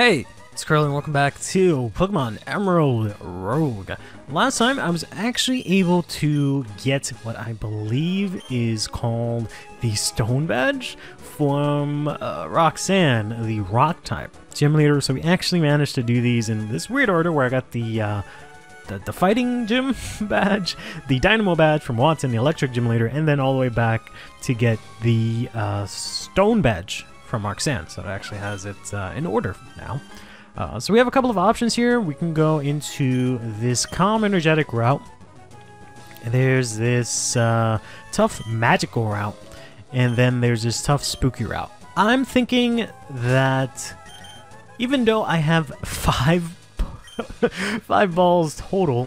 Hey, it's Curly and welcome back to Pokémon Emerald Rogue. Last time I was actually able to get what I believe is called the Stone Badge from Roxanne, the Rock type gym leader. So we actually managed to do these in this weird order where I got the Fighting Gym Badge, the Dynamo Badge from Wattson, the Electric Gym Leader, and then all the way back to get the Stone Badge from Mark Sand, so it actually has it in order now. So we have a couple of options here. We can go into this calm energetic route, and there's this tough magical route, and then there's this tough spooky route. I'm thinking that even though I have five balls total,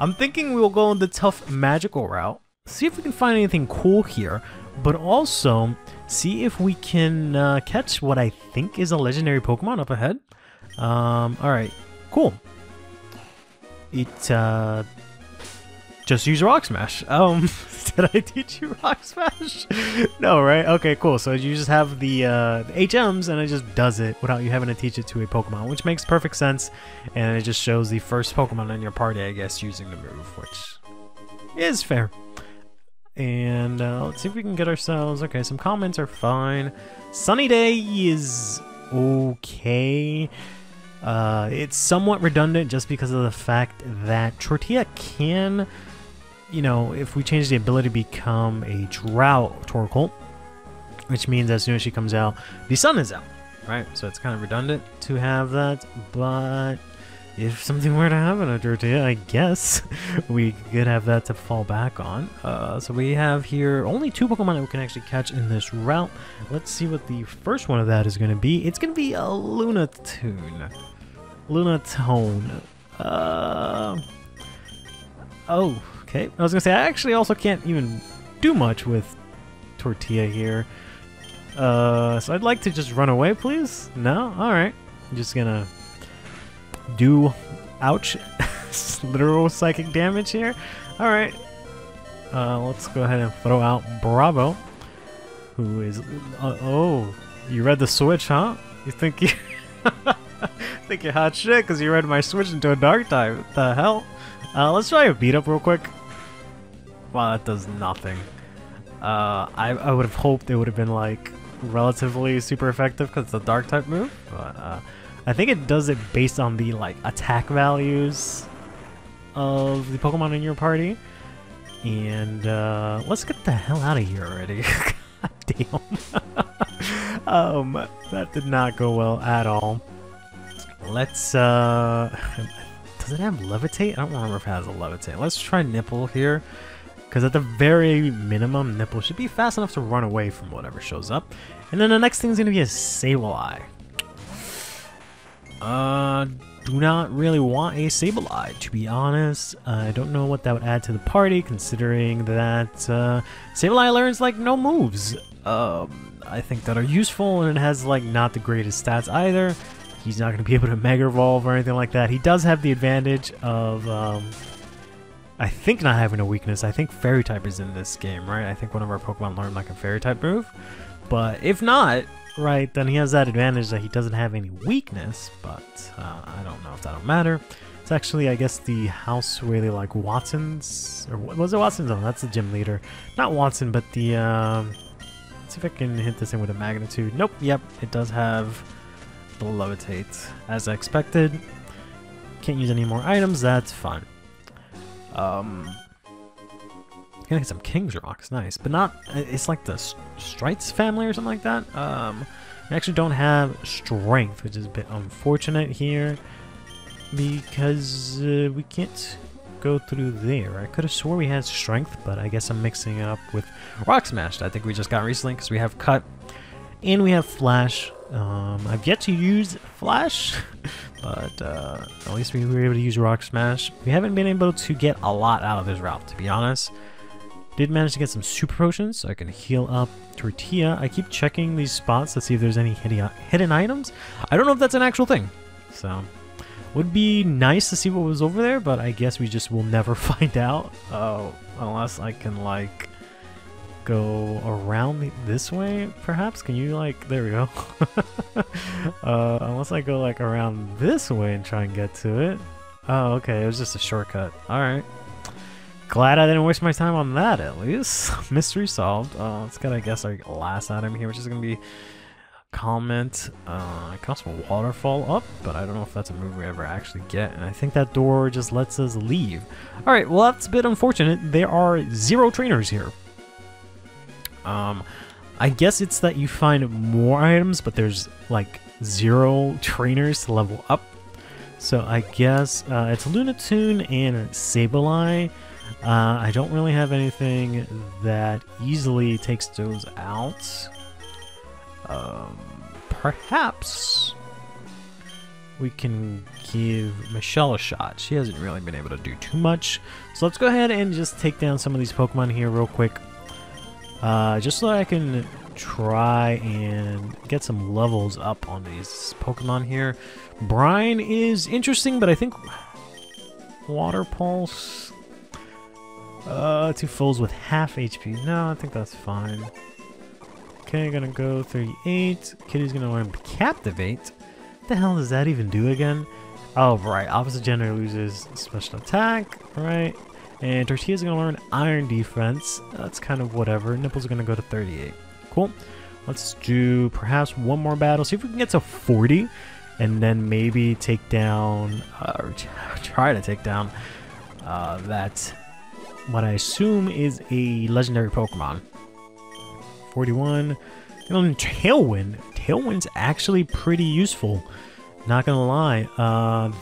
I'm thinking we'll go on the tough magical route, see if we can find anything cool here, but also see if we can catch what I think is a legendary Pokemon up ahead. Alright, cool. It just use Rock Smash. Did I teach you Rock Smash? No, right? Okay, cool. So you just have the HMs and it just does it without you having to teach it to a Pokemon, which makes perfect sense. And it just shows the first Pokemon in your party, I guess, using the move, which is fair. And let's see if we can get ourselves... Okay, some comments are fine. Sunny Day is okay. It's somewhat redundant just because of the fact that Tortilla can, you know, if we change the ability to become a Drought Torkoal, which means as soon as she comes out, the sun is out, right? So it's kind of redundant to have that, but if something were to happen to Tortilla, I guess we could have that to fall back on. So we have here only two Pokemon that we can actually catch in this route. Let's see what the first one of that is going to be. It's going to be a Lunatone. Oh, okay. I was going to say, I actually also can't even do much with Tortilla here. So I'd like to just run away, please. No? Alright. I'm just going to do, ouch, literal psychic damage here. Alright, let's go ahead and throw out Bravo, who is, oh, you read the switch, huh? You think you think you're hot shit because you read my switch into a dark type. What the hell? Let's try a beat up real quick. Wow, that does nothing. I would have hoped it would have been like relatively super effective because it's a dark type move, but I think it does it based on the like attack values of the Pokemon in your party. And let's get the hell out of here already. God damn. That did not go well at all. Let's does it have levitate? I don't remember if it has a levitate. Let's try nipple here, because at the very minimum nipple should be fast enough to run away from whatever shows up. And then the next thing is gonna be a Sableye. Do not really want a Sableye, to be honest. I don't know what that would add to the party, considering that Sableye learns like no moves, I think, that are useful, and it has like not the greatest stats either. He's not going to be able to Mega Evolve or anything like that. He does have the advantage of I think not having a weakness. I think Fairy type is in this game, right? I think one of our Pokemon learned like a Fairy type move, but if not, right, then he has that advantage that he doesn't have any weakness, but I don't know if that'll matter. It's actually, I guess, the house where they like Wattson's, or was it Wattson's? Oh, that's the gym leader. Not Wattson, but the, let's see if I can hit this in with a magnitude. Nope, yep, it does have the levitate, as I expected. Can't use any more items, that's fine. Gonna get some King's Rocks, nice, but not, it's like the Strites family or something like that. I actually don't have strength, which is a bit unfortunate here, because we can't go through there. I could have swore we had strength, but I guess I'm mixing it up with Rock Smash. I think we just got recently, because we have Cut and we have Flash. I've yet to use Flash, but at least we were able to use Rock Smash. We haven't been able to get a lot out of this route, to be honest. Did manage to get some super potions, so I can heal up Tortilla. I keep checking these spots to see if there's any hidden items. I don't know if that's an actual thing, so would be nice to see what was over there, but I guess we just will never find out. Oh, unless I can like go around this way, perhaps? Can you, like, there we go. Unless I go, like, around this way and try and get to it. Oh, okay, it was just a shortcut. Alright. Glad I didn't waste my time on that, at least. Mystery solved. Let's get, I guess, our last item here, which is going to be comment. I can also waterfall up, but I don't know if that's a move we ever actually get, and I think that door just lets us leave. Alright, well, that's a bit unfortunate. There are 0 trainers here. I guess it's that you find more items, but there's like 0 trainers to level up. So I guess it's Lunatone and Sableye. I don't really have anything that easily takes those out. Perhaps we can give Michelle a shot. She hasn't really been able to do too much. So let's go ahead and just take down some of these Pokemon here real quick. Just so I can try and get some levels up on these Pokemon here. Brine is interesting, but I think Water Pulse. 2 fulls with half HP. No, I think that's fine. Okay, gonna go 38. Kitty's gonna learn Captivate. What the hell does that even do again? Oh, right. Opposite gender loses special attack. All right. And Tortilla's gonna learn Iron Defense. That's kind of whatever. Nipples are gonna go to 38. Cool. Let's do perhaps one more battle. See if we can get to 40, and then maybe take down, or try to take down that what I assume is a legendary Pokemon. 41. And on Tailwind. Tailwind's actually pretty useful. Not gonna lie.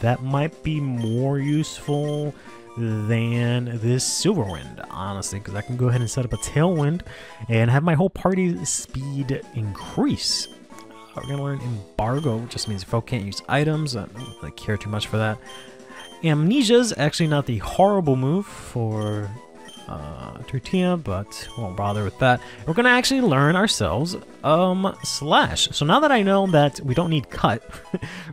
That might be more useful than this Silverwind, honestly, because I can go ahead and set up a Tailwind and have my whole party's speed increase. We're gonna learn Embargo, which just means folk can't use items. I don't really care too much for that. Amnesia's actually not the horrible move for Tortilla, but won't bother with that. We're gonna actually learn ourselves Slash. So now that I know that we don't need Cut,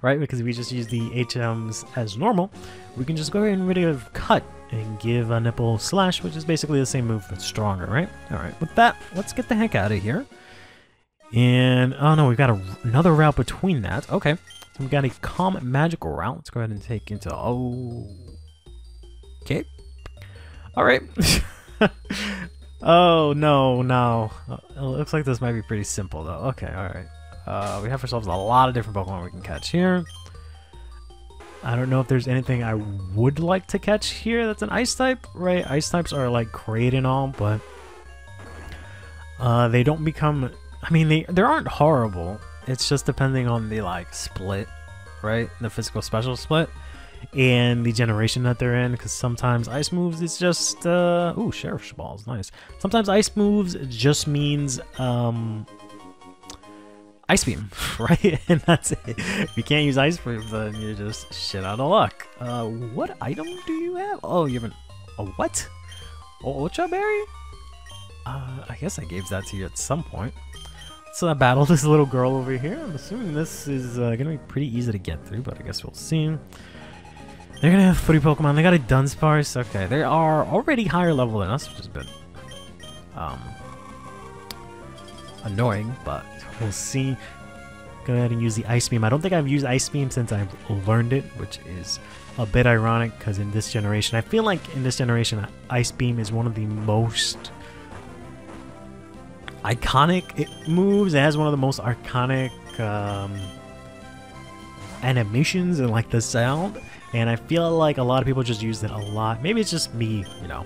right, because we just use the HMs as normal, we can just go ahead and rid of Cut and give a Nipple Slash, which is basically the same move but stronger, right? Alright, with that, let's get the heck out of here. And oh no, we've got another route between that. Okay, so we've got a Calm Magical route. Let's go ahead and take into, oh, okay. All right. Oh, no, no. It looks like this might be pretty simple, though. Okay, all right. We have ourselves a lot of different Pokemon we can catch here. I don't know if there's anything I would like to catch here that's an Ice type, right? Ice types are like great and all, but they don't become... I mean, they aren't horrible. It's just depending on the, like, split, right? The physical special split. And the generation that they're in, because sometimes ice moves is just ooh, Sheriff's Balls, nice. Sometimes ice moves just means Ice Beam, right? And that's it. If you can't use Ice Beam, then you're just shit out of luck. What item do you have? Oh, you have a what? Oh, Ultra Berry? I guess I gave that to you at some point. So I battled this little girl over here. I'm assuming this is gonna be pretty easy to get through, but I guess we'll see. They're gonna have 40 Pokemon. They got a Dunsparce. Okay, they are already higher level than us, which is a bit annoying, but we'll see. Go ahead and use the Ice Beam. I don't think I've used Ice Beam since I've learned it, which is a bit ironic because in this generation, I feel like in this generation, Ice Beam is one of the most iconic moves. It has one of the most iconic animations and like the sound. And I feel like a lot of people just used it a lot. Maybe it's just me, you know,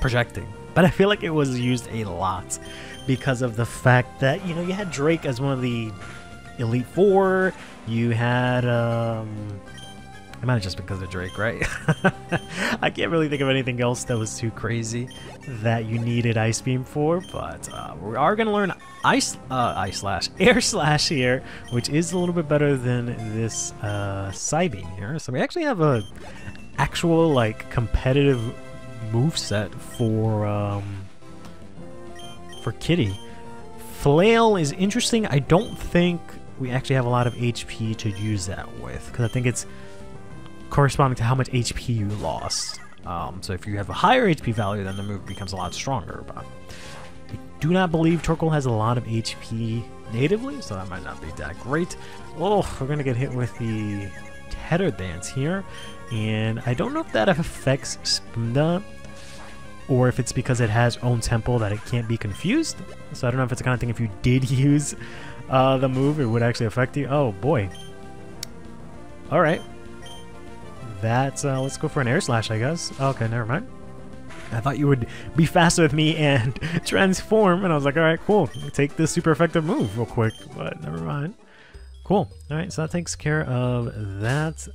projecting. But I feel like it was used a lot because of the fact that, you know, you had Drake as one of the Elite Four. You had, it might have just been because of Drake, right? I can't really think of anything else that was too crazy that you needed Ice Beam for. But we are going to learn Air Slash here, which is a little bit better than this Psybeam here. So we actually have a actual like competitive moveset for Kitty. Flail is interesting. I don't think we actually have a lot of HP to use that with, because I think it's corresponding to how much HP you lost. So if you have a higher HP value, then the move becomes a lot stronger. But do not believe Torkoal has a lot of HP natively, so that might not be that great. Oh, we're going to get hit with the Tether Dance here, and I don't know if that affects Spinda, or if it's because it has own tempo that it can't be confused. So I don't know if it's the kind of thing, if you did use the move, it would actually affect you. Oh boy. Alright. That's, let's go for an air slash, I guess. Okay, never mind. I thought you would be faster with me and transform, and I was like, alright, cool. Take this super effective move real quick, but never mind. Cool. Alright, so that takes care of that.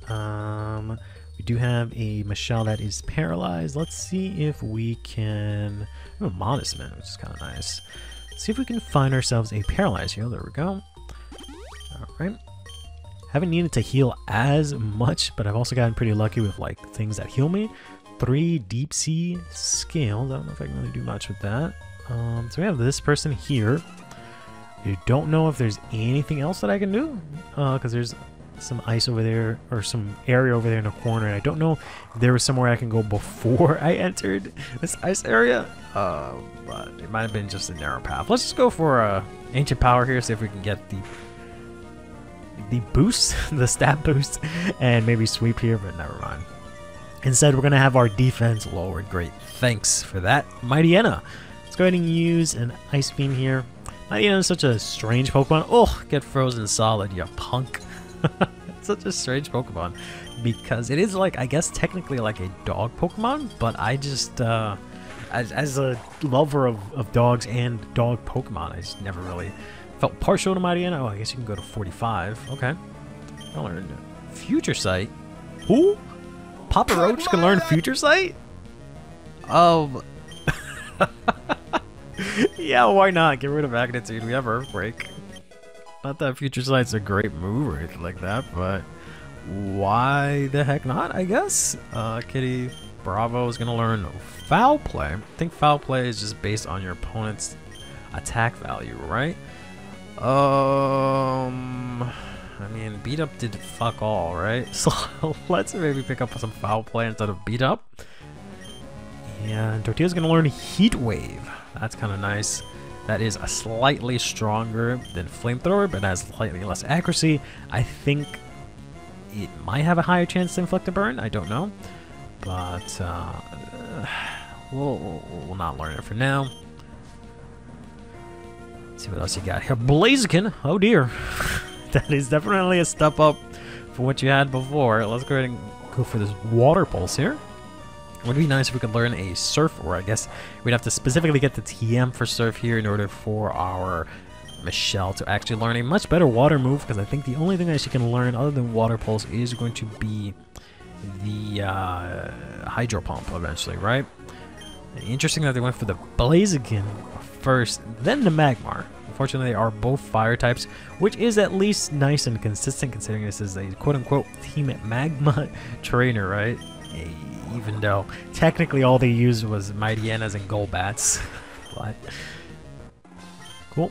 We do have a Michelle that is paralyzed. Let's see if we can... Ooh, Modest Man, which is kind of nice. Let's see if we can find ourselves a paralyzed here. There we go. Alright. Haven't needed to heal as much, but I've also gotten pretty lucky with like things that heal me. 3 deep sea scales. I don't know if I can really do much with that. So we have this person here. I don't know if there's anything else that I can do, because there's some ice over there, or some area over there in the corner, and I don't know if there was somewhere I can go before I entered this ice area, but it might have been just a narrow path. Let's just go for Ancient Power here, see if we can get the boost, the stat boost, and maybe sweep here, but never mind. Instead, we're going to have our defense lowered. Great, thanks for that, Mightyena. Let's go ahead and use an Ice Beam here. Mightyena is such a strange Pokemon. Oh, get frozen solid, you punk. It's such a strange Pokemon because it is, like, I guess technically like a dog Pokemon, but I just as a lover of dogs and dog Pokemon, I just never really felt partial to Mightyena. Oh, I guess you can go to 45. Okay, I learned Future Sight. Who? Papa Roach can learn Future Sight? Yeah, why not? Get rid of Magnitude. We have Earthquake. Not that Future Sight's a great move or anything like that, but why the heck not, I guess? Kitty Bravo is going to learn Foul Play. I think Foul Play is just based on your opponent's attack value, right? I mean, Beat Up did fuck all, right? So let's maybe pick up some Foul Play instead of Beat Up. And Tortilla's going to learn Heat Wave. That's kind of nice. That is a slightly stronger than Flamethrower, but has slightly less accuracy. I think it might have a higher chance to inflict a burn. I don't know, but we'll not learn it for now. Let's see what else you got here. Blaziken. Oh dear, that is definitely a step up from what you had before. Let's go ahead and go for this Water Pulse here. It would be nice if we could learn a Surf, or I guess we'd have to specifically get the TM for Surf here in order for our Michelle to actually learn a much better water move, because I think the only thing that she can learn other than Water Pulse is going to be the Hydro Pump eventually, right? Interesting that they went for the Blaziken first, then the Magmar. Unfortunately, they are both fire types, which is at least nice and consistent considering this is a quote-unquote Team Magma trainer, right? Even though technically all they used was Mightyenas and Golbats. But cool.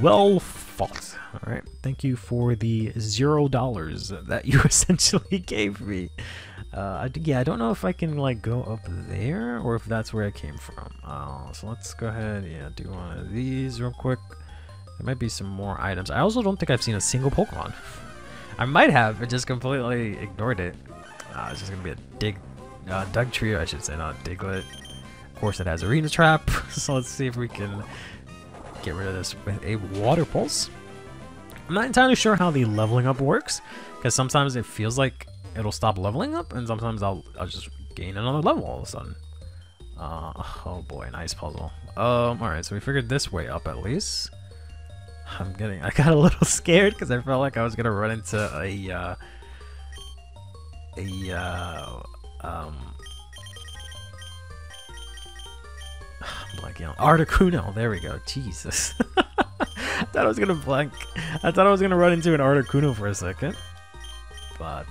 Well fought. Alright, thank you for the $0 that you essentially gave me. Yeah, I don't know if I can like go up there or if that's where I came from. So let's go ahead and do one of these real quick. There might be some more items. I also don't think I've seen a single Pokemon. I might have, but just completely ignored it. It's just going to be a Dugtrio, I should say, not Diglett. Of course, it has Arena Trap, so let's see if we can get rid of this with a Water Pulse. I'm not entirely sure how the leveling up works, because sometimes it feels like it'll stop leveling up, and sometimes I'll just gain another level all of a sudden. Oh boy, an ice puzzle. Alright, so we figured this way up at least. I got a little scared, because I felt like I was going to run into blanking out. Articuno, there we go. Jesus. I thought I was gonna blank. I thought I was gonna run into an Articuno for a second, but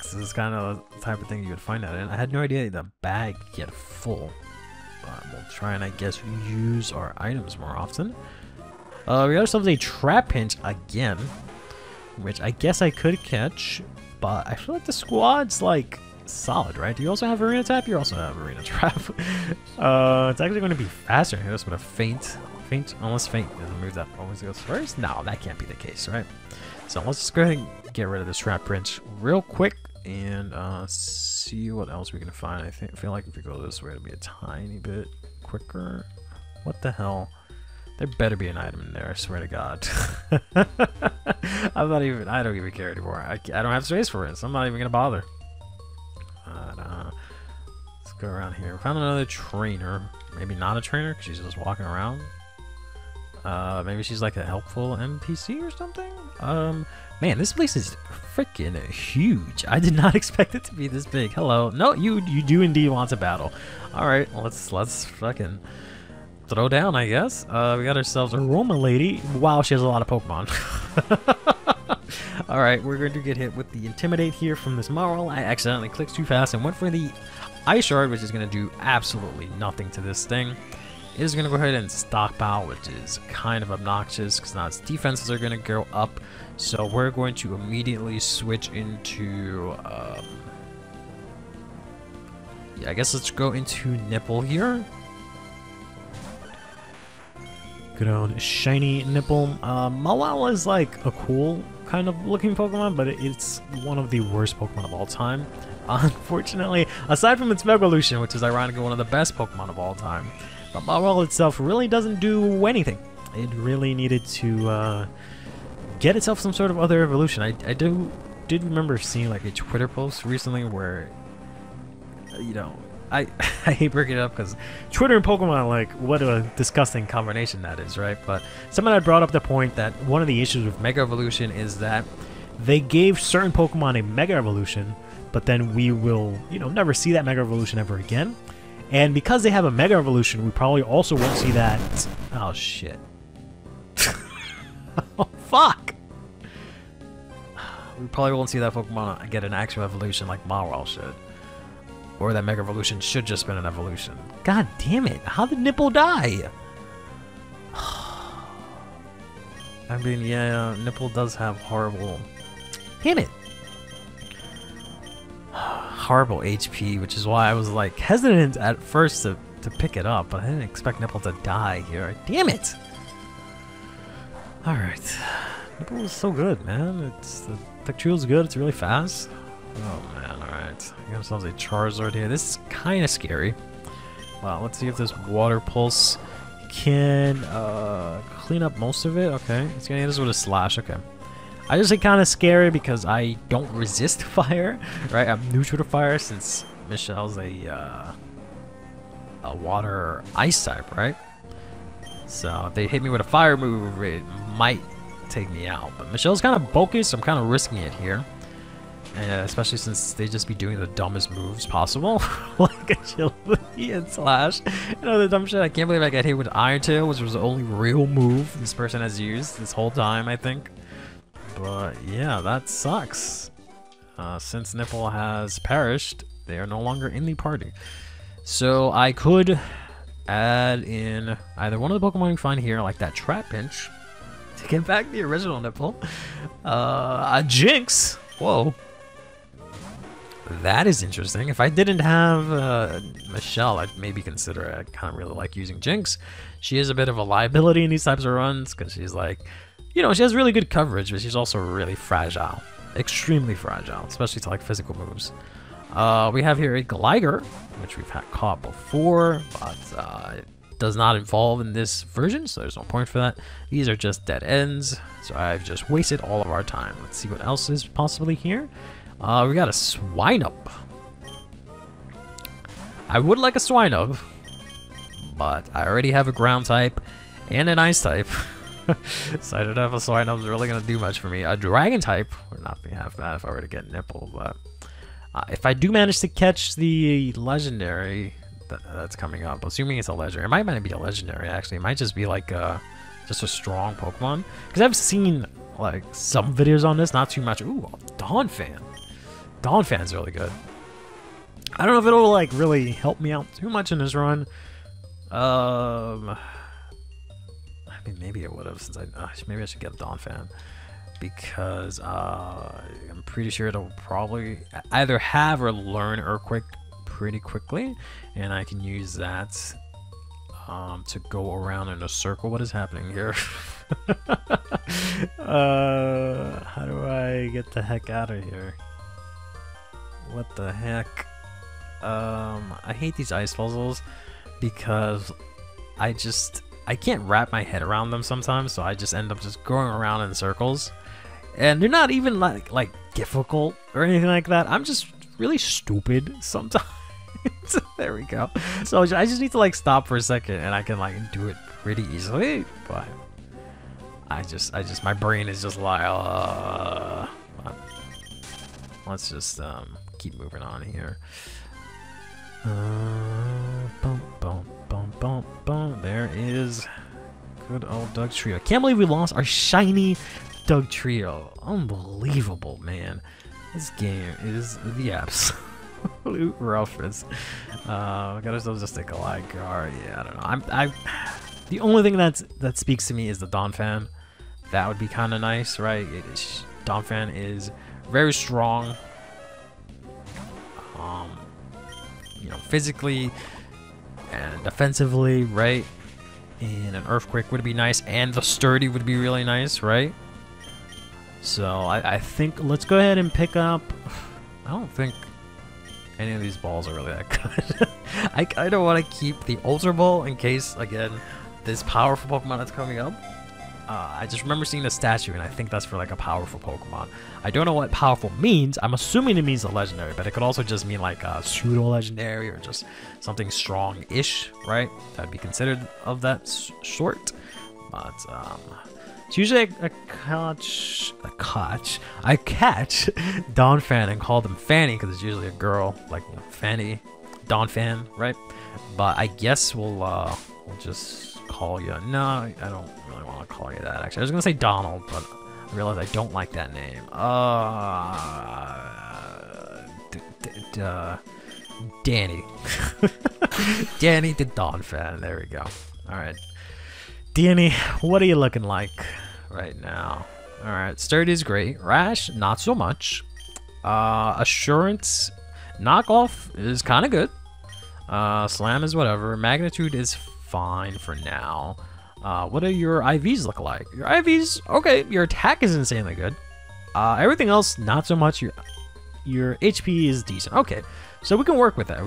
this is kind of the type of thing you would find out in. I had no idea the bag could get full, but we'll try and I guess use our items more often. We got ourselves a Trapinch again, which I guess I could catch. But I feel like the squad's like solid, right? Do you also have Arena Trap? You also have Arena Trap. It's actually going to be faster. Hit us with a Faint Faint, almost faint. Move that always goes first? No, that can't be the case, right? So let's just go ahead and get rid of this Trapinch real quick and see what else we're gonna find. I feel like if we go this way, it'll be a tiny bit quicker. What the hell? There better be an item in there, I swear to God. I'm not even, I don't even care anymore. I don't have space for it, so I'm not even gonna bother. But, let's go around here. Found another trainer. Maybe not a trainer, because she's just walking around. Maybe she's like a helpful NPC or something? Man, this place is freaking huge. I did not expect it to be this big. Hello. No, you do indeed want to battle. Alright, let's fucking throw down, I guess. We got ourselves a Roma lady. Wow, she has a lot of Pokemon. Alright, we're going to get hit with the Intimidate here from this Mawile. I accidentally clicked too fast and went for the Ice Shard, which is going to do absolutely nothing to this thing. It is going to go ahead and stockpile, which is kind of obnoxious because now its defenses are going to go up. So we're going to immediately switch into... yeah, I guess let's go into Nipple here. Good old shiny Nipple. Mawile is like a cool kind of looking Pokemon, but it's one of the worst Pokemon of all time. Unfortunately, aside from its Megalution, which is ironically one of the best Pokemon of all time. But Mawile itself really doesn't do anything. It really needed to get itself some sort of other evolution. I did remember seeing like a Twitter post recently where, you know, I hate breaking it up because Twitter and Pokemon, like, what a disgusting combination that is, right? But someone had brought up the point that one of the issues with Mega Evolution is that they gave certain Pokemon a Mega Evolution, but then we will, you know, never see that Mega Evolution ever again. And because they have a Mega Evolution, we probably also won't see that... Oh, shit. Oh, fuck! We probably won't see that Pokemon get an actual evolution like Mawile should. Or that Mega Evolution should just been an evolution. God damn it! How did Nipple die? I mean, yeah, Nipple does have horrible... Damn it! Horrible HP, which is why I was like hesitant at first to pick it up, but I didn't expect Nipple to die here. Damn it! Alright. Nipple is so good, man. It's the Dugtrio is good, it's really fast. Oh man, alright. I got ourselves a Charizard here. This is kinda scary. Wow, let's see if this water pulse can clean up most of it. Okay. It's gonna hit us with a slash, okay. I just say kind of scary because I don't resist fire, right? I'm neutral to fire since Michelle's a water ice type, right? So if they hit me with a fire move, it might take me out. But Michelle's kind of bogus, so I'm kind of risking it here. And especially since they just be doing the dumbest moves possible. Like agility and slash. And other dumb shit. I can't believe I got hit with Iron Tail, which was the only real move this person has used this whole time, I think. But yeah, that sucks. Since Nipple has perished, they are no longer in the party. So I could add in either one of the Pokemon you find here, like that Trapinch, to get back the original Nipple. A Jinx! Whoa. That is interesting. If I didn't have Michelle, I'd maybe consider it. I kind of really like using Jinx. She is a bit of a liability in these types of runs, because she's like... You know, she has really good coverage, but she's also really fragile. Extremely fragile, especially to, like, physical moves. We have here a Gligar, which we've had caught before, but it does not evolve in this version, so there's no point for that. These are just dead ends, so I've just wasted all of our time. Let's see what else is possibly here. We got a Swinub. I would like a Swinub, but I already have a ground type and an ice type. So I don't know if a Swinub's really going to do much for me. A Dragon type would not be half bad if I were to get Nipple, but if I do manage to catch the legendary that's coming up, assuming it's a legendary, it might not be a legendary actually, it might just be like just a strong Pokemon. Because I've seen like some videos on this, not too much. Ooh, Donphan. Donphan's really good. I don't know if it'll like really help me out too much in this run. Maybe it would have, since maybe I should get a Donphan, because I'm pretty sure it'll probably either have or learn Earthquake pretty quickly, and I can use that to go around in a circle. What is happening here? How do I get the heck out of here? What the heck? I hate these ice puzzles because I can't wrap my head around them sometimes, so I just end up just going around in circles. And they're not even like difficult or anything like that. I'm just really stupid sometimes. There we go. So I just need to like stop for a second, and I can like do it pretty easily. But I just my brain is just like, let's just keep moving on here. Boom, boom, boom, boom, boom. There is good old Dugtrio. Can't believe we lost our shiny Dugtrio. Unbelievable, man. This game is the absolute roughest. Got ourselves just a Gligar. Yeah, I don't know. The only thing that speaks to me is the Donphan. That would be kind of nice, right? Donphan is very strong. You know, physically and defensively, right? And an Earthquake would be nice, and the Sturdy would be really nice, right? So I think let's go ahead and pick up. I don't think any of these balls are really that good. I don't want to keep the Ultra Ball in case, again, this powerful Pokemon that's coming up. I just remember seeing the statue, and I think that's for like a powerful Pokemon. I don't know what powerful means. I'm assuming it means a legendary, but it could also just mean like a pseudo-legendary or just something strong-ish, right? That'd be considered of that sort. But it's usually I catch Donphan and call them Fanny because it's usually a girl, like, you know, Fanny, Donphan, right? But I guess we'll just call you. No, I don't really want to call you that. Actually, I was gonna say Donald, but I realized I don't like that name. Danny. Danny the Donphan. There we go. All right, Danny, what are you looking like right now? All right, Sturdy is great. Rash, not so much. Assurance, knockoff is kind of good. Slam is whatever. Magnitude is fine for now. What do your IVs look like? Your IVs, okay, your attack is insanely good. Everything else, not so much. Your HP is decent. Okay, so we can work with that.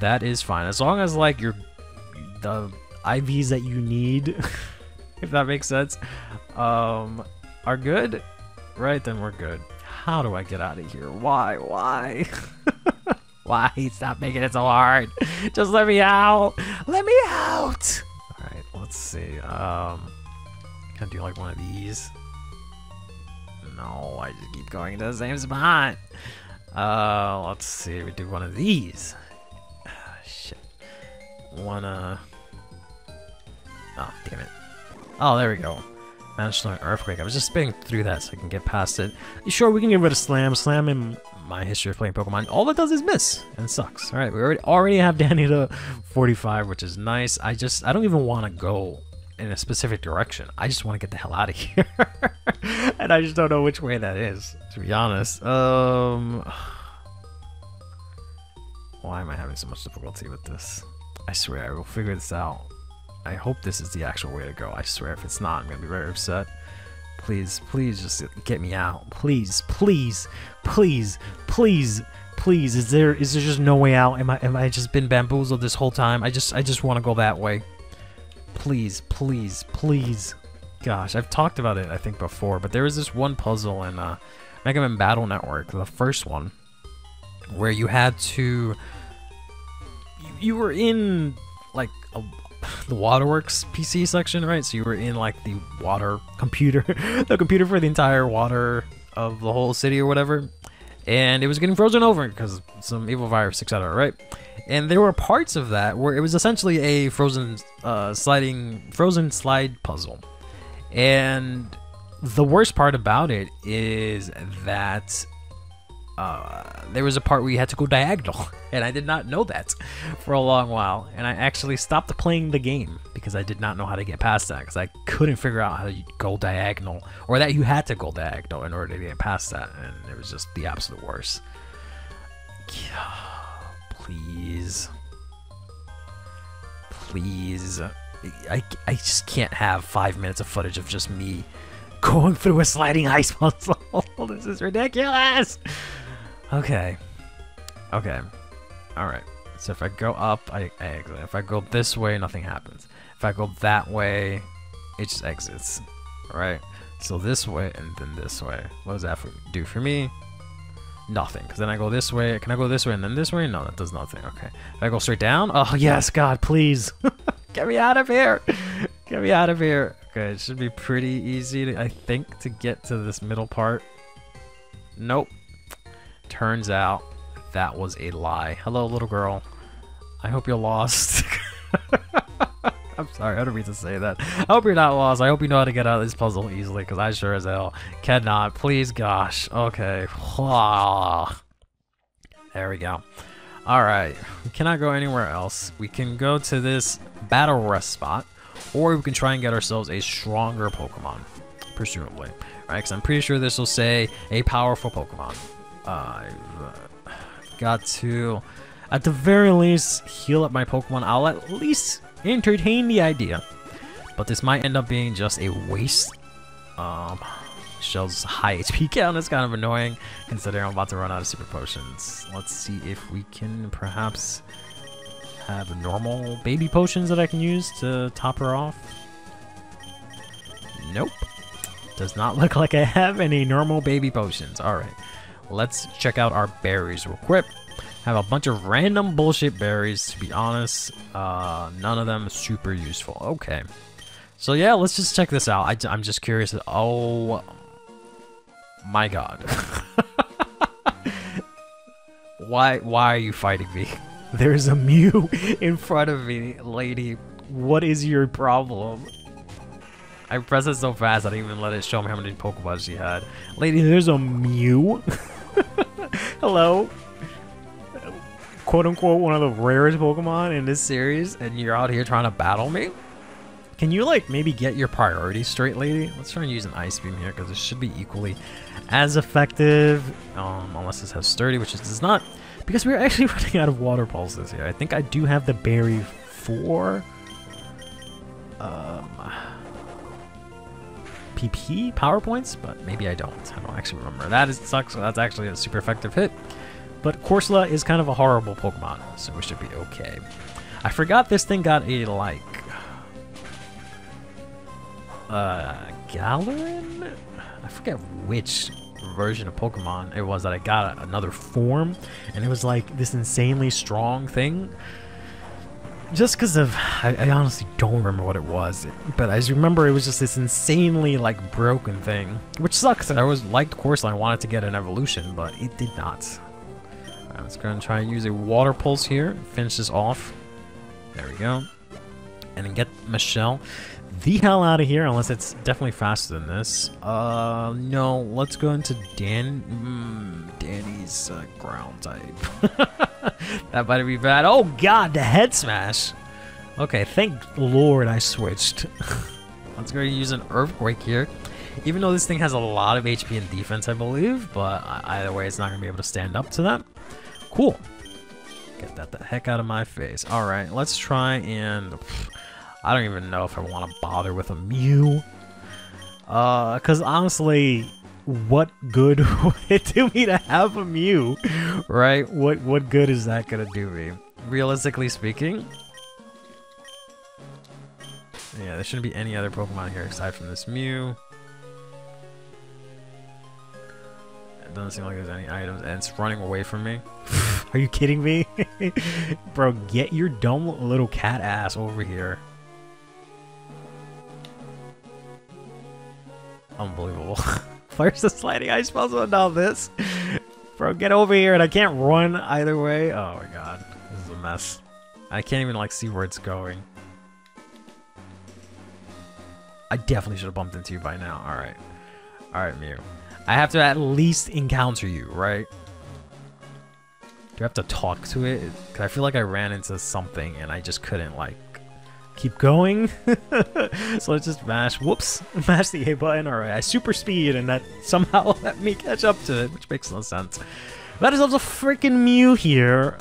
That is fine. As long as, like, the IVs that you need, if that makes sense, are good, right, then we're good. How do I get out of here? Why? Why? Stop making it so hard. Just let me out. Let me out. All right, let's see. Can I do like one of these? No, I just keep going to the same spot. Let's see. We do one of these. Shit. Oh, damn it. Oh, there we go. Managed to learn Earthquake. I was just spinning through that so I can get past it. Sure, we can get rid of Slam. Slam and my history of playing Pokemon, all that does is miss, and it sucks. All right, we already have Danny to 45, which is nice. I don't even want to go in a specific direction. I just want to get the hell out of here, and I just don't know which way that is, to be honest. Why am I having so much difficulty with this? I swear, I will figure this out. I hope this is the actual way to go. I swear, if it's not, I'm gonna be very upset. Please, please, just get me out. Please, please, please, please, please. Is there just no way out? Am I just been bamboozled this whole time? I just want to go that way. Please, please, please. Gosh, I've talked about it, I think, before, but there is this one puzzle in Mega Man Battle Network, the first one, where you had to... You were in, like, the waterworks PC section, right? So you were in like the water computer, the computer for the entire water of the whole city or whatever, and it was getting frozen over because some evil virus, etc., right? And there were parts of that where it was essentially a frozen slide puzzle, and the worst part about it is that there was a part where you had to go diagonal, and I did not know that for a long while, and I actually stopped playing the game because I did not know how to get past that, because I couldn't figure out how to go diagonal, or that you had to go diagonal in order to get past that, and it was just the absolute worst. Please. please. I just can't have 5 minutes of footage of just me going through a sliding ice puzzle. This is ridiculous. Okay. Okay. Alright. So if I go up, I exit. If I go this way, nothing happens. If I go that way, it just exits. Alright? So this way and then this way. What does that do for me? Nothing. Because then I go this way. Can I go this way and then this way? No, that does nothing. Okay. If I go straight down? Oh, yes, God, please. Get me out of here. Get me out of here. Okay, it should be pretty easy, I think, to get to this middle part. Nope. Turns out that was a lie. Hello, little girl. I hope you're lost. I'm sorry, I don't mean to say that. I hope you're not lost. I hope you know how to get out of this puzzle easily, because I sure as hell cannot. Please, gosh. Okay. There we go. Alright. We cannot go anywhere else. We can go to this battle rest spot, or we can try and get ourselves a stronger Pokemon, presumably. Right? Because I'm pretty sure this will say a powerful Pokemon. I've got to, at the very least, heal up my Pokemon. I'll at least entertain the idea, but this might end up being just a waste. Shell's high HP count is kind of annoying, considering I'm about to run out of super potions. Let's see if we can perhaps have normal baby potions that I can use to top her off. Nope, does not look like I have any normal baby potions. All right, let's check out our berries real quick. Have a bunch of random bullshit berries, to be honest. None of them super useful. Okay. So yeah, let's just check this out. I'm just curious. Oh my god. Why are you fighting me? There's a Mew in front of me, lady. What is your problem? I pressed it so fast I didn't even let it show me how many Pokemon she had. Lady, there's a Mew. Hello. Quote-unquote one of the rarest Pokemon in this series, and you're out here trying to battle me? Can you, like, maybe get your priorities straight, lady? Let's try and use an Ice Beam here, because it should be equally as effective. Unless this has Sturdy, which it does not, because we're actually running out of Water Pulses here. I think I do have the berry for PP Power Points, but maybe I don't. I don't actually remember. That is, sucks, so that's actually a super effective hit. But Corsola is kind of a horrible Pokemon, so we should be okay. I forgot this thing got a, like, Galarian? I forget which version of Pokemon it was that I got another form, and it was like this insanely strong thing. Just because of, I honestly don't remember what it was, but I just remember it was just this insanely, like, broken thing, which sucks. I always liked Corsola and wanted to get an evolution, but it did not. I'm just going to try and use a Water Pulse here. Finish this off. There we go. And then get Michelle the hell out of here, unless it's definitely faster than this. No, let's go into Danny's ground type. That might be bad. Oh, God, the head smash. Okay, thank Lord I switched. Let's go use an Earthquake here. Even though this thing has a lot of HP and defense, I believe, but either way, it's not going to be able to stand up to that. Cool. Get that the heck out of my face. All right, let's try and... I don't even know if I want to bother with a Mew. Because honestly, what good would it do me to have a Mew? Right? What good is that going to do me? Realistically speaking... Yeah, there shouldn't be any other Pokemon here aside from this Mew. Doesn't seem like there's any items, and it's running away from me. Are you kidding me? Bro, get your dumb little cat ass over here. Unbelievable. First the sliding ice puzzle, now this. Bro, get over here, and I can't run either way. Oh my god, this is a mess. I can't even, like, see where it's going. I definitely should have bumped into you by now. Alright. Alright, Mew. I have to at least encounter you, right? Do I have to talk to it? Because I feel like I ran into something and I just couldn't, like, keep going. So let's just mash, whoops, mash the A button. All right, I super speed and that somehow let me catch up to it, which makes no sense. That is also freaking Mew here,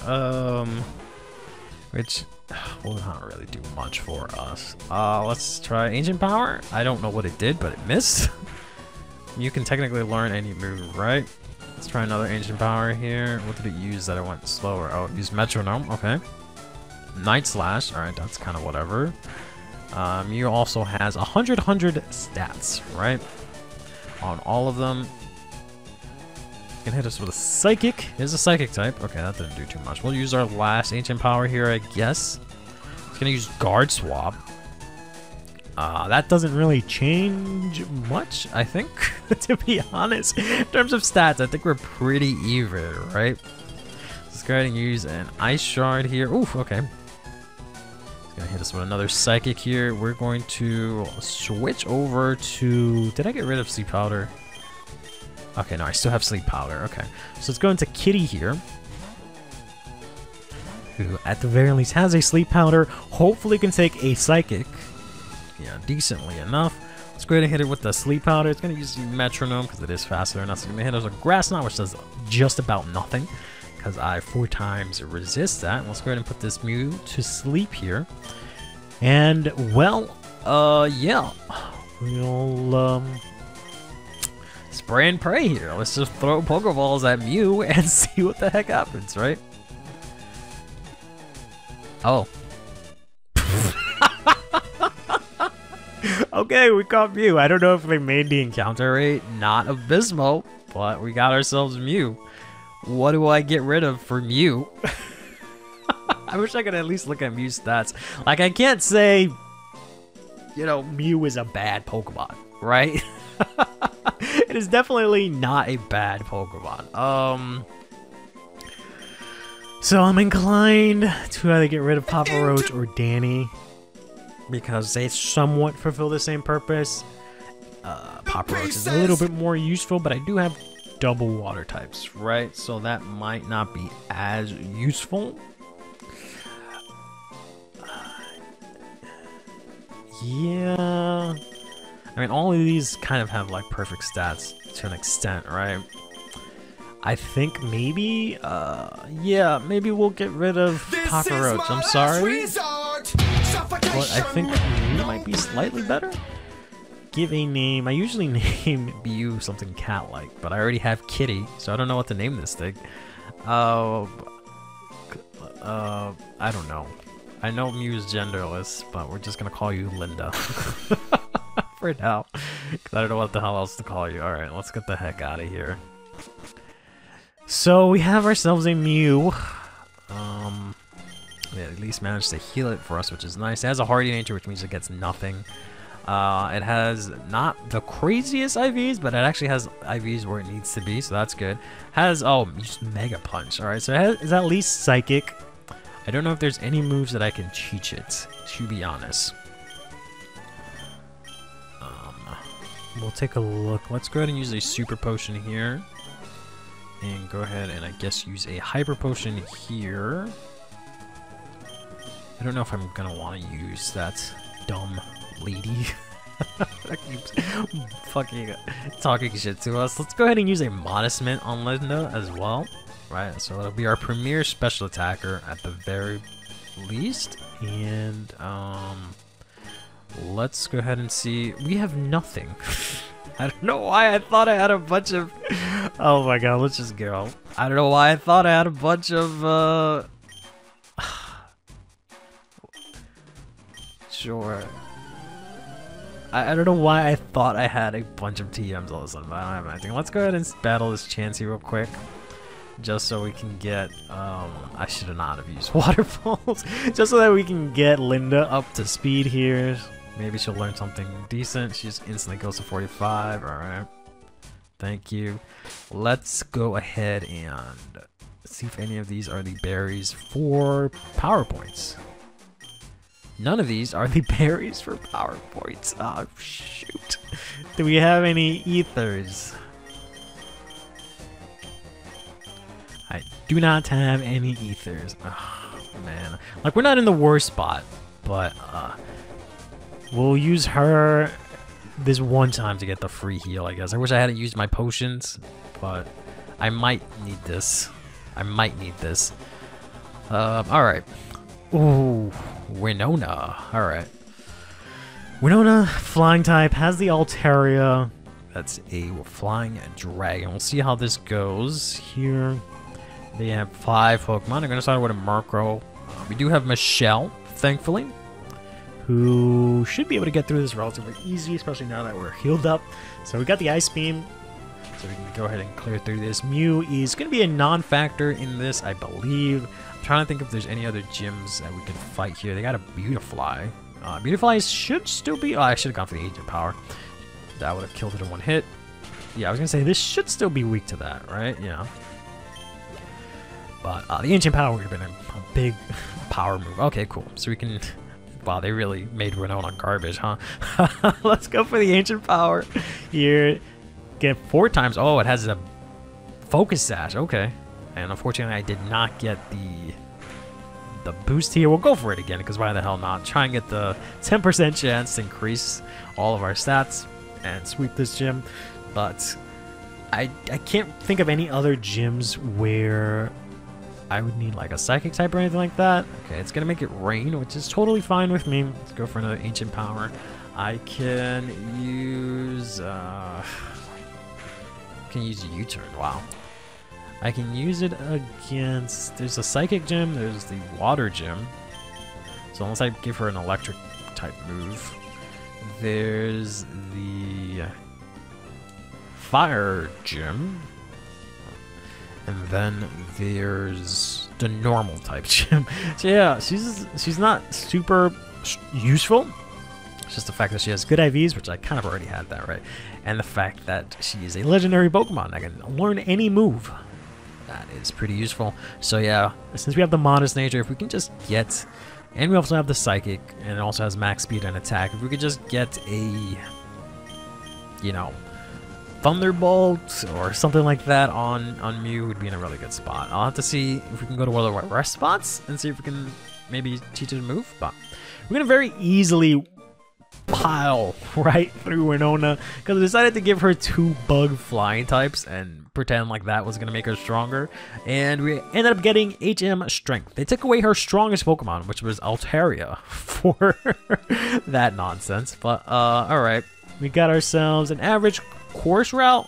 which will not really do much for us. Let's try Ancient Power. I don't know what it did, but it missed. You can technically learn any move, right? Let's try another Ancient Power here. What did it use that I went slower? Oh, it used Metronome. Okay. Night Slash. Alright, that's kind of whatever. Mew also has 100 stats, right? On all of them. You can hit us with a Psychic. Here's a Psychic type. Okay, that didn't do too much. We'll use our last Ancient Power here, I guess. It's going to use Guard Swab. That doesn't really change much, I think, to be honest. In terms of stats, I think we're pretty even, right? Let's go ahead and use an Ice Shard here. Oof, okay. It's going to hit us with another Psychic here. We're going to switch over to... Did I get rid of Sleep Powder? Okay, no, I still have Sleep Powder. Okay, so let's go into Kitty here, who at the very least has a Sleep Powder. Hopefully can take a Psychic, yeah, decently enough. Let's go ahead and hit it with the Sleep Powder. It's going to use the Metronome because it is faster, and that's going to hit us with Grass Knot, which does just about nothing because I 4 times resist that. Let's go ahead and put this Mew to sleep here. And, well, yeah, we'll, spray and pray here. Let's just throw Pokeballs at Mew and see what the heck happens, right? Oh. Okay, we caught Mew. I don't know if they made the encounter rate not abysmal, but we got ourselves Mew. What do I get rid of for Mew? I wish I could at least look at Mew's stats. Like, I can't say, you know, Mew is a bad Pokemon, right? It is definitely not a bad Pokemon. So I'm inclined to either get rid of Papa Roach or Danny, because they somewhat fulfill the same purpose. Papa Roach is a little bit more useful, but I do have double water types, right? So that might not be as useful. Yeah... I mean, all of these kind of have, like, perfect stats to an extent, right? I think maybe, yeah, maybe we'll get rid of Papa Roach. I'm sorry, but I think Mew might be slightly better. Give a name. I usually name Mew something cat-like, but I already have Kitty, so I don't know what to name this thing. I don't know. I know Mew's genderless, but we're just gonna call you Linda. Right now, because I don't know what the hell else to call you. Alright, let's get the heck out of here. So we have ourselves a Mew. They at least managed to heal it for us, which is nice. It has a hardy nature, which means it gets nothing. It has not the craziest IVs, but it actually has IVs where it needs to be, so that's good. Has, oh, just Mega Punch. Alright, so it is at least Psychic. I don't know if there's any moves that I can teach it, to be honest. We'll take a look. Let's go ahead and use a Super Potion here. And go ahead and, I guess, use a Hyper Potion here. I don't know if I'm going to want to use that dumb lady that keeps fucking talking shit to us. Let's go ahead and use a Modestment on Linda as well. Right, so it'll be our premier special attacker at the very least. And, let's go ahead and see. We have nothing. I don't know why I thought I had a bunch of... Oh my god, let's just go. I don't know why I thought I had a bunch of... Sure. I don't know why I thought I had a bunch of TMs all of a sudden, but I don't have anything. Let's go ahead and battle this Chansey real quick. Just so we can get, I should not have used Waterfalls. Just so that we can get Linda up to speed here. Maybe she'll learn something decent. She just instantly goes to 45. Alright. Thank you. Let's go ahead and see if any of these are the berries for PowerPoints. None of these are the berries for PowerPoints. Oh, shoot. Do we have any ethers? I do not have any ethers. Oh, man. Like, we're not in the worst spot, but we'll use her this one time to get the free heal, I guess. I wish I hadn't used my potions, but I might need this. Alright. Ooh, Winona. Alright. Winona, flying type, has the Altaria. That's a flying dragon. We'll see how this goes here. They have 5 Pokemon. I'm going to start with a Murkrow. We do have Michelle, thankfully, who should be able to get through this relatively easy, especially now that we're healed up. So we got the Ice Beam. So we can go ahead and clear through this. Mew is going to be a non-factor in this, I believe. I'm trying to think if there's any other gyms that we can fight here. They got a Beautifly. Beautifly should still be... Oh, I should have gone for the Agent Power. That would have killed it in one hit. Yeah, I was going to say, this should still be weak to that, right? Yeah. But the Ancient Power would have been a big power move. Okay, cool. So we can... Wow, they really made Winona garbage, huh? Let's go for the Ancient Power here. Get 4 times. Oh, it has a Focus Sash. Okay. And unfortunately, I did not get the boost here. We'll go for it again, because why the hell not? Try and get the 10% chance to increase all of our stats and sweep this gym. But I can't think of any other gyms where... I would need like a psychic type or anything like that. Okay, it's gonna make it rain, which is totally fine with me. Let's go for another Ancient Power. I can use a U-turn. Wow, I can use it against. There's a psychic gym. There's the water gym. So unless I give her an electric type move, there's the fire gym. And then there's the normal type gym. So yeah, she's not super useful. It's just the fact that she has good IVs, which I kind of already had that, right? And the fact that she is a legendary Pokemon. I can learn any move. That is pretty useful. So yeah, since we have the modest nature, if we can just get... And we also have the psychic, and it also has max speed and attack. If we could just get a... You know... Thunderbolt or something like that on Mew would be in a really good spot. I'll have to see if we can go to one of the rest spots and see if we can maybe teach it to move. But we're going to very easily pile right through Winona because I decided to give her 2 bug flying types and pretend like that was going to make her stronger. And we ended up getting HM Strength. They took away her strongest Pokemon, which was Altaria, for that nonsense. But alright, we got ourselves an average course route,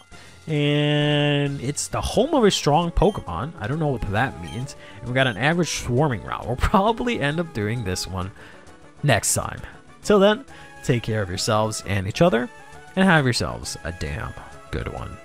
and it's the home of a strong Pokemon. I don't know what that means. And we got an average swarming route. We'll probably end up doing this one next time. Till then, take care of yourselves and each other, and have yourselves a damn good one.